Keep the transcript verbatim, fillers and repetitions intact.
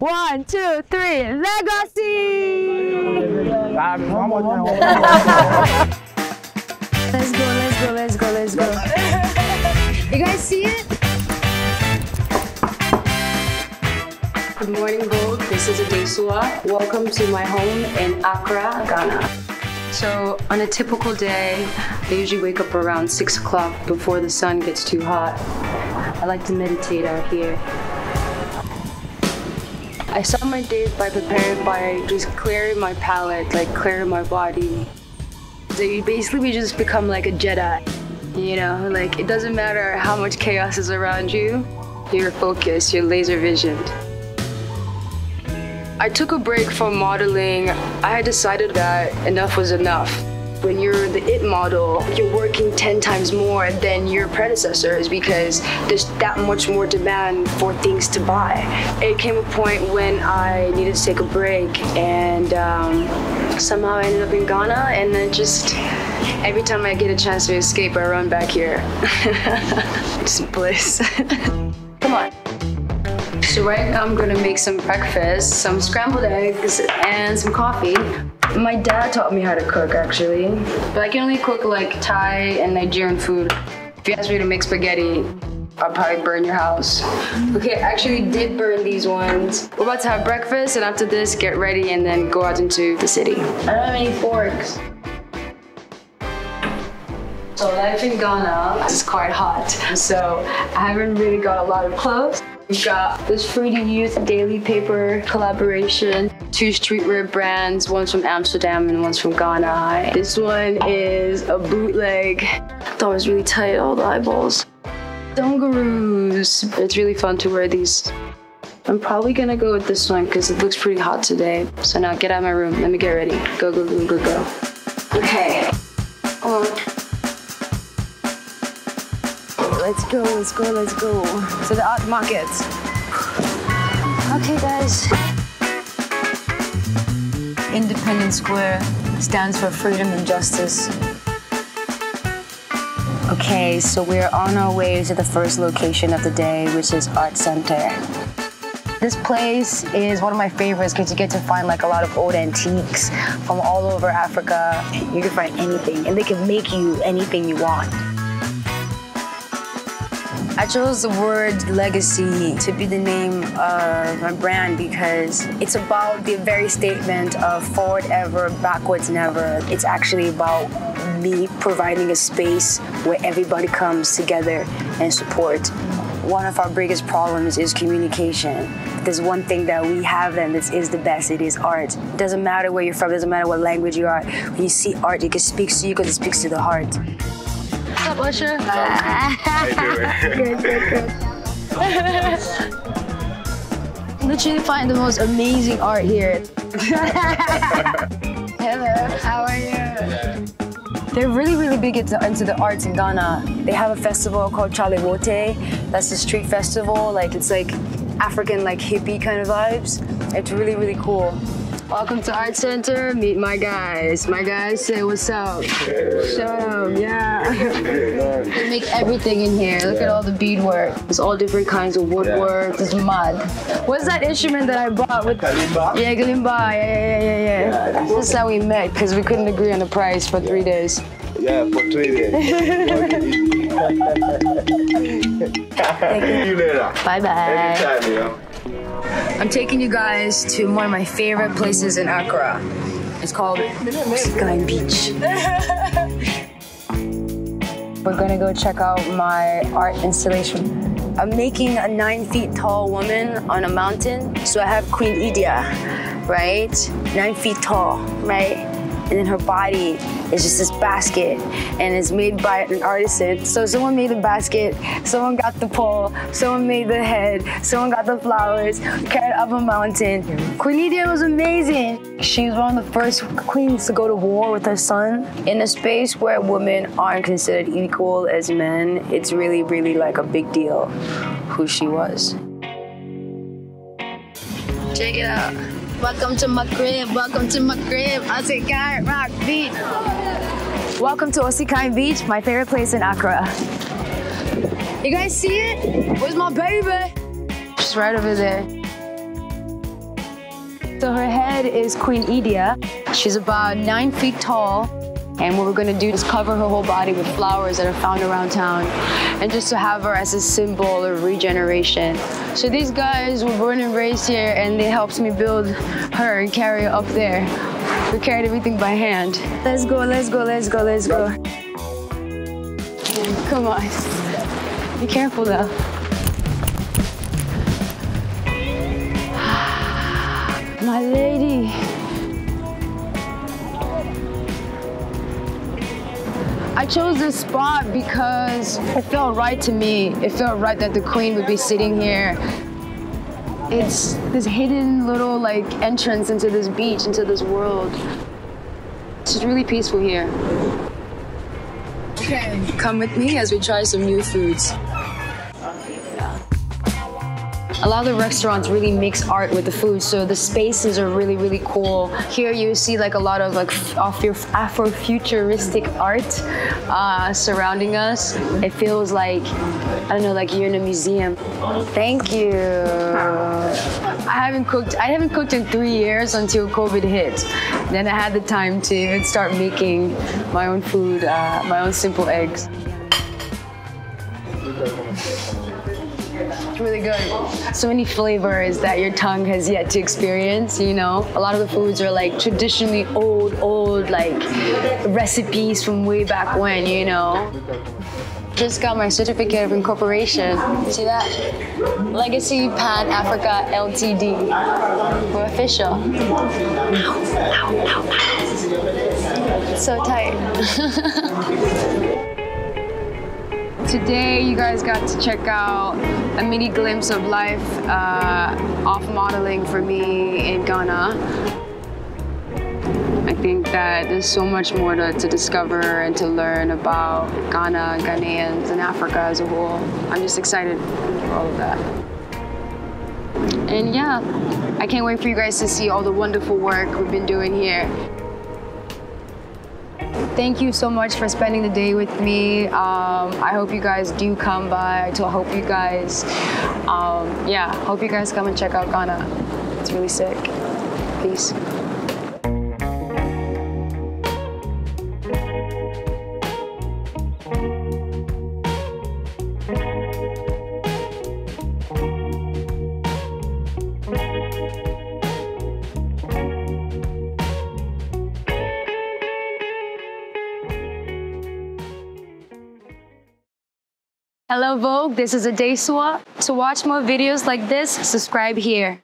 One, two, three, Legacy! Let's go, let's go, let's go, let's go. You guys see it? Good morning, Vogue. This is Adesuwa. Welcome to my home in Accra, Ghana. So, on a typical day, I usually wake up around six o'clock before the sun gets too hot. I like to meditate out here. I start my days by preparing by just clearing my palate, like clearing my body. So you basically we just become like a Jedi, you know, like it doesn't matter how much chaos is around you, you're focused, you're laser visioned. I took a break from modeling. I had decided that enough was enough. When you're the it model, you're working ten times more than your predecessors because there's that much more demand for things to buy. It came a point when I needed to take a break, and um, somehow I ended up in Ghana, and then just every time I get a chance to escape, I run back here. It's bliss. Come on. So right now I'm gonna make some breakfast, some scrambled eggs, and some coffee. My dad taught me how to cook, actually. But I can only cook like Thai and Nigerian food. If you ask me to make spaghetti, I'll probably burn your house. Okay, I actually did burn these ones. We're about to have breakfast, and after this, get ready and then go out into the city. I don't have any forks. So life in Ghana is quite hot. So I haven't really got a lot of clothes. We've got this Fruity Youth Daily Paper collaboration. Two streetwear brands, one's from Amsterdam and one's from Ghana. This one is a bootleg. I thought it was really tight, all the eyeballs. Dungaroos. It's really fun to wear these. I'm probably gonna go with this one because it looks pretty hot today. So now get out of my room. Let me get ready. Go, go, go, go, go. Okay. Oh. Let's go, let's go, let's go to the art market. Okay, guys. Independence Square stands for freedom and justice. Okay, so we're on our way to the first location of the day, which is Art Center. This place is one of my favorites because you get to find like a lot of old antiques from all over Africa. You can find anything, and they can make you anything you want. I chose the word legacy to be the name of my brand because it's about the very statement of forward ever, backwards never. It's actually about me providing a space where everybody comes together and supports. One of our biggest problems is communication. There's one thing that we have and this is the best, it is art. It doesn't matter where you're from, it doesn't matter what language you are. When you see art, it speaks to you because it speaks to the heart. What's up, Usher? Uh, How you doing? Good, good, good. Literally find the most amazing art here. Hello, how are you? Yeah. They're really, really big into, into the arts in Ghana. They have a festival called Chalewote. That's a street festival. Like it's like African, like hippie kind of vibes. It's really, really cool. Welcome to Art Center. Meet my guys. My guys say what's up. Yeah. Show them, yeah. yeah. They make everything in here. Look yeah. at all the beadwork. There's all different kinds of woodwork. Yeah. There's mud. What's that instrument that I bought with? Kalimba. Yeah, Kalimba. Yeah, yeah, yeah, yeah. yeah this is how we met because we couldn't agree on the price for yeah. three days. Yeah, for three days. Thank you. Later. Bye bye. Anytime, you know. I'm taking you guys to one of my favorite places in Accra. It's called Osikai Beach. We're gonna go check out my art installation. I'm making a nine feet tall woman on a mountain. So I have Queen Idia, right? Nine feet tall, right? And then her body is just this basket and it's made by an artisan. So someone made the basket, someone got the pole, someone made the head, someone got the flowers, carried up a mountain. Queen Idia was amazing. She was one of the first queens to go to war with her son. In a space where women aren't considered equal as men, it's really, really like a big deal who she was. Check it out. Welcome to my crib, welcome to my crib, Osikai Rock Beach. Welcome to Osikai Beach, my favorite place in Accra. You guys see it? Where's my baby? She's right over there. So her head is Queen Idia. She's about nine feet tall. And what we're going to do is cover her whole body with flowers that are found around town, and just to have her as a symbol of regeneration. So these guys were born and raised here, and they helped me build her and carry her up there. We carried everything by hand. Let's go, let's go, let's go, let's go. Come on. Be careful though. My lady. I chose this spot because it felt right to me. It felt right that the queen would be sitting here. It's this hidden little like entrance into this beach, into this world. It's just really peaceful here. Okay, come with me as we try some new foods. A lot of the restaurants really mix art with the food, so the spaces are really, really cool. Here you see like a lot of like Afro-futuristic art uh, surrounding us. It feels like, I don't know, like you're in a museum. Thank you. I haven't cooked, I haven't cooked in three years until COVID hit. Then I had the time to start making my own food, uh, my own simple eggs. Really good. So many flavors that your tongue has yet to experience, you know. A lot of the foods are like traditionally old, old like recipes from way back when, you know. Just got my certificate of incorporation. See that? Legacy Pan Africa L T D. We're official. So tight. Today, you guys got to check out a mini glimpse of life uh, off modeling for me in Ghana. I think that there's so much more to, to discover and to learn about Ghana, Ghanaians, and Africa as a whole. I'm just excited for all of that. And yeah, I can't wait for you guys to see all the wonderful work we've been doing here. Thank you so much for spending the day with me. Um, I hope you guys do come by. I hope you guys, um, yeah, hope you guys come and check out Ghana. It's really sick. Peace. Hello Vogue, this is Adesuwa. To watch more videos like this, subscribe here.